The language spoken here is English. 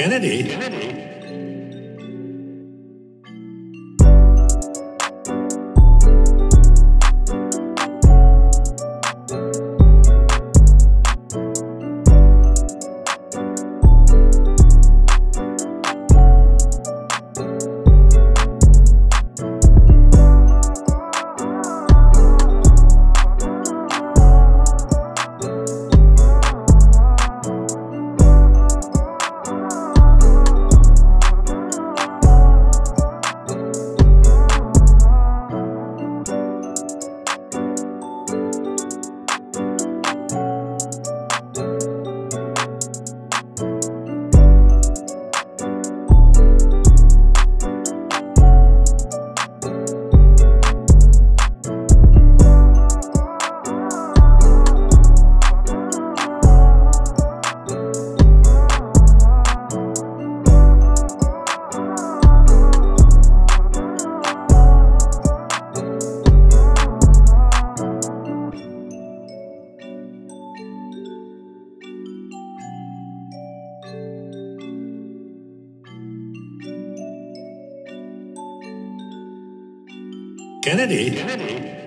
Kennedy? Kennedy?